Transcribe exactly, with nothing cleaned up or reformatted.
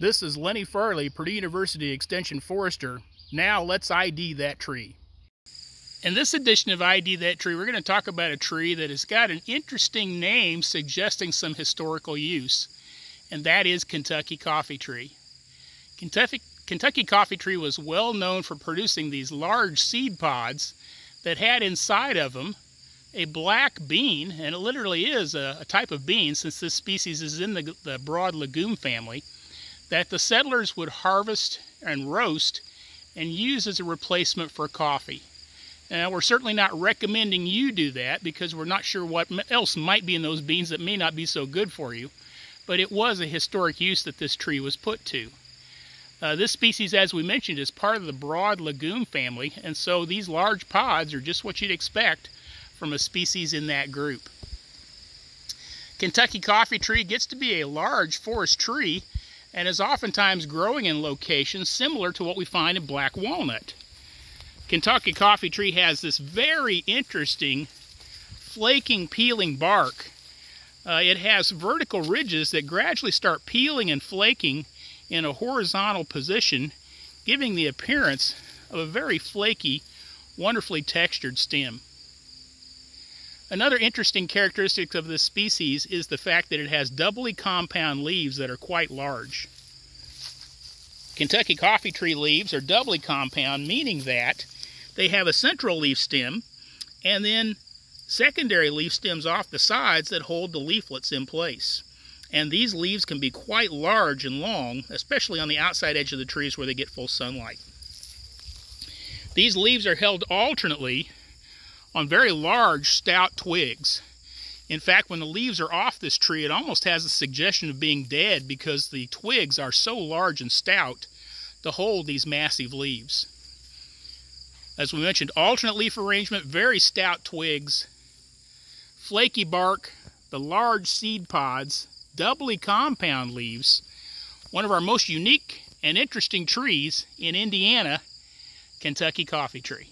This is Lenny Farley, Purdue University Extension Forester. Now let's I D that tree. In this edition of I D That Tree, we're going to talk about a tree that has got an interesting name suggesting some historical use, and that is Kentucky coffee tree. Kentucky, Kentucky coffee tree was well known for producing these large seed pods that had inside of them a black bean, and it literally is a, a type of bean since this species is in the, the broad legume family, that the settlers would harvest and roast and use as a replacement for coffee. Now, we're certainly not recommending you do that because we're not sure what else might be in those beans that may not be so good for you, but it was a historic use that this tree was put to. Uh, this species, as we mentioned, is part of the broad legume family, and so these large pods are just what you'd expect from a species in that group. Kentucky coffee tree gets to be a large forest tree and is oftentimes growing in locations similar to what we find in black walnut. Kentucky coffee tree has this very interesting flaking, peeling bark. Uh, it has vertical ridges that gradually start peeling and flaking in a horizontal position, giving the appearance of a very flaky, wonderfully textured stem. Another interesting characteristic of this species is the fact that it has doubly compound leaves that are quite large. Kentucky coffee tree leaves are doubly compound, meaning that they have a central leaf stem and then secondary leaf stems off the sides that hold the leaflets in place. And these leaves can be quite large and long, especially on the outside edge of the trees where they get full sunlight. These leaves are held alternately on very large, stout twigs. In fact, when the leaves are off this tree, it almost has a suggestion of being dead because the twigs are so large and stout to hold these massive leaves. As we mentioned, alternate leaf arrangement, very stout twigs, flaky bark, the large seed pods, doubly compound leaves, one of our most unique and interesting trees in Indiana, Kentucky coffee tree.